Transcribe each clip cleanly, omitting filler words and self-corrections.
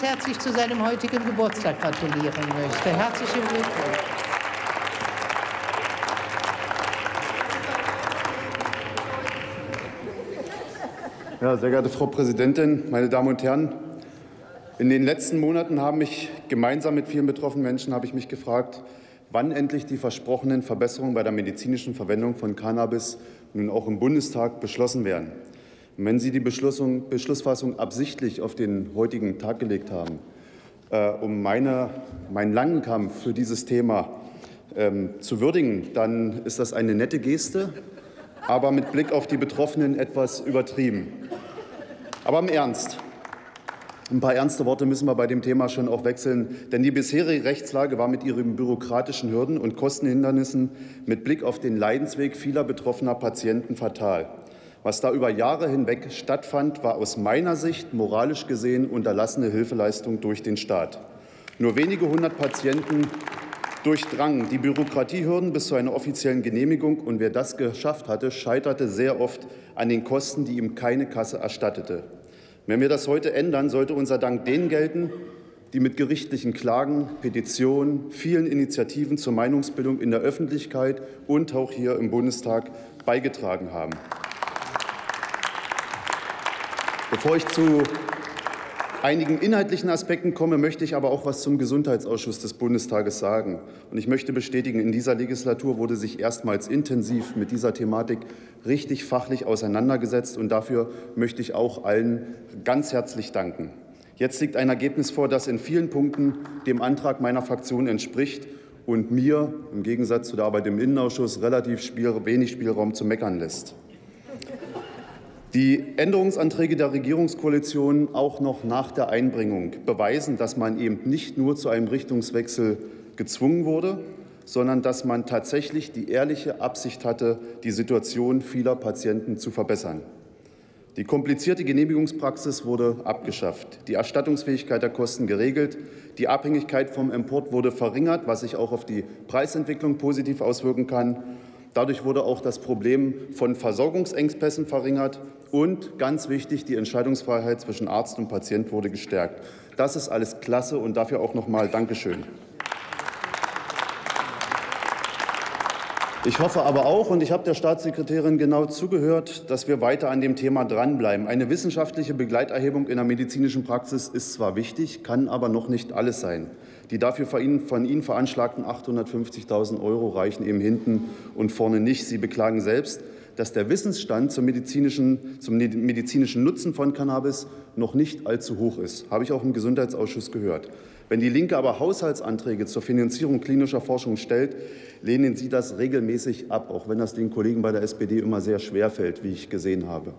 ganz herzlich zu seinem heutigen Geburtstag gratulieren möchte. Herzlichen Glückwunsch. Ja, sehr geehrte Frau Präsidentin, meine Damen und Herren! In den letzten Monaten habe ich gemeinsam mit vielen betroffenen Menschen gefragt, wann endlich die versprochenen Verbesserungen bei der medizinischen Verwendung von Cannabis nun auch im Bundestag beschlossen werden. Und wenn Sie die Beschlussfassung absichtlich auf den heutigen Tag gelegt haben, um meinen langen Kampf für dieses Thema zu würdigen, dann ist das eine nette Geste, aber mit Blick auf die Betroffenen etwas übertrieben. Aber im Ernst. Ein paar ernste Worte müssen wir bei dem Thema schon auch wechseln, denn die bisherige Rechtslage war mit ihren bürokratischen Hürden und Kostenhindernissen mit Blick auf den Leidensweg vieler betroffener Patienten fatal. Was da über Jahre hinweg stattfand, war aus meiner Sicht moralisch gesehen unterlassene Hilfeleistung durch den Staat. Nur wenige hundert Patienten durchdrangen die Bürokratiehürden bis zu einer offiziellen Genehmigung, und wer das geschafft hatte, scheiterte sehr oft an den Kosten, die ihm keine Kasse erstattete. Wenn wir das heute ändern, sollte unser Dank denen gelten, die mit gerichtlichen Klagen, Petitionen, vielen Initiativen zur Meinungsbildung in der Öffentlichkeit und auch hier im Bundestag beigetragen haben. Bevor ich zu einigen inhaltlichen Aspekten komme, möchte ich aber auch was zum Gesundheitsausschuss des Bundestages sagen. Und ich möchte bestätigen, in dieser Legislatur wurde sich erstmals intensiv mit dieser Thematik richtig fachlich auseinandergesetzt. Und dafür möchte ich auch allen ganz herzlich danken. Jetzt liegt ein Ergebnis vor, das in vielen Punkten dem Antrag meiner Fraktion entspricht und mir im Gegensatz zu der Arbeit im Innenausschuss relativ wenig Spielraum zu meckern lässt. Die Änderungsanträge der Regierungskoalition auch noch nach der Einbringung beweisen, dass man eben nicht nur zu einem Richtungswechsel gezwungen wurde, sondern dass man tatsächlich die ehrliche Absicht hatte, die Situation vieler Patienten zu verbessern. Die komplizierte Genehmigungspraxis wurde abgeschafft, die Erstattungsfähigkeit der Kosten geregelt, die Abhängigkeit vom Import wurde verringert, was sich auch auf die Preisentwicklung positiv auswirken kann. Dadurch wurde auch das Problem von Versorgungsengpässen verringert und, ganz wichtig, die Entscheidungsfreiheit zwischen Arzt und Patient wurde gestärkt. Das ist alles klasse und dafür auch nochmal Dankeschön. Ich hoffe aber auch, und ich habe der Staatssekretärin genau zugehört, dass wir weiter an dem Thema dranbleiben. Eine wissenschaftliche Begleiterhebung in der medizinischen Praxis ist zwar wichtig, kann aber noch nicht alles sein. Die dafür von Ihnen veranschlagten 850.000 € reichen eben hinten und vorne nicht. Sie beklagen selbst, dass der Wissensstand zum medizinischen Nutzen von Cannabis noch nicht allzu hoch ist. Habe ich auch im Gesundheitsausschuss gehört. Wenn die Linke aber Haushaltsanträge zur Finanzierung klinischer Forschung stellt, lehnen Sie das regelmäßig ab, auch wenn das den Kollegen bei der SPD immer sehr schwer fällt, wie ich gesehen habe.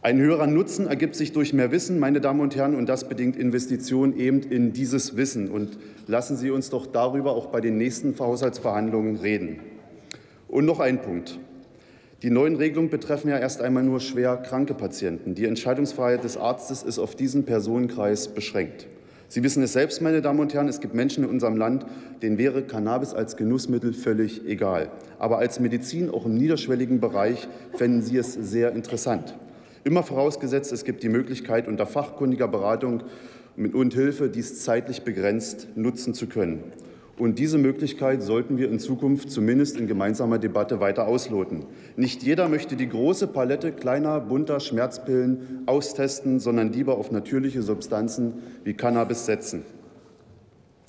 Ein höherer Nutzen ergibt sich durch mehr Wissen, meine Damen und Herren, und das bedingt Investitionen eben in dieses Wissen. Und lassen Sie uns doch darüber auch bei den nächsten Haushaltsverhandlungen reden. Und noch ein Punkt. Die neuen Regelungen betreffen ja erst einmal nur schwer kranke Patienten. Die Entscheidungsfreiheit des Arztes ist auf diesen Personenkreis beschränkt. Sie wissen es selbst, meine Damen und Herren, es gibt Menschen in unserem Land, denen wäre Cannabis als Genussmittel völlig egal. Aber als Medizin, auch im niederschwelligen Bereich, fänden sie es sehr interessant. Immer vorausgesetzt, es gibt die Möglichkeit, unter fachkundiger Beratung und Hilfe dies zeitlich begrenzt nutzen zu können. Und diese Möglichkeit sollten wir in Zukunft zumindest in gemeinsamer Debatte weiter ausloten. Nicht jeder möchte die große Palette kleiner, bunter Schmerzpillen austesten, sondern lieber auf natürliche Substanzen wie Cannabis setzen.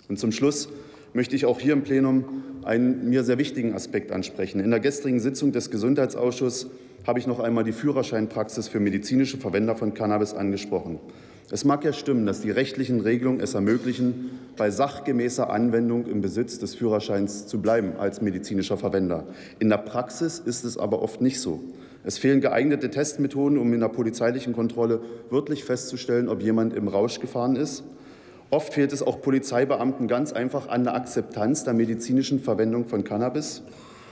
Und zum Schluss möchte ich auch hier im Plenum einen mir sehr wichtigen Aspekt ansprechen. In der gestrigen Sitzung des Gesundheitsausschusses habe ich noch einmal die Führerscheinpraxis für medizinische Verwender von Cannabis angesprochen. Es mag ja stimmen, dass die rechtlichen Regelungen es ermöglichen, bei sachgemäßer Anwendung im Besitz des Führerscheins zu bleiben als medizinischer Verwender. In der Praxis ist es aber oft nicht so. Es fehlen geeignete Testmethoden, um in der polizeilichen Kontrolle wirklich festzustellen, ob jemand im Rausch gefahren ist. Oft fehlt es auch Polizeibeamten ganz einfach an der Akzeptanz der medizinischen Verwendung von Cannabis.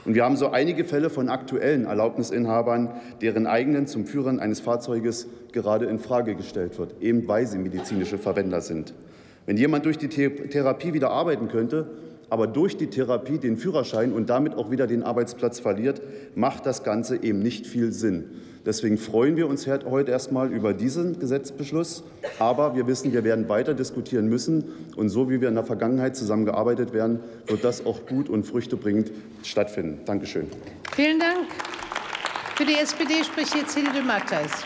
Und wir haben so einige Fälle von aktuellen Erlaubnisinhabern, deren eigenen zum Führen eines Fahrzeuges gerade in Frage gestellt wird, eben weil sie medizinische Verwender sind. Wenn jemand durch die Therapie wieder arbeiten könnte, aber durch die Therapie den Führerschein und damit auch wieder den Arbeitsplatz verliert, macht das Ganze eben nicht viel Sinn. Deswegen freuen wir uns heute erstmal über diesen Gesetzbeschluss. Aber wir wissen, wir werden weiter diskutieren müssen. Und so wie wir in der Vergangenheit zusammengearbeitet werden, wird das auch gut und früchtebringend stattfinden. Dankeschön. Vielen Dank. Für die SPD spricht jetzt Hilde Mattheis.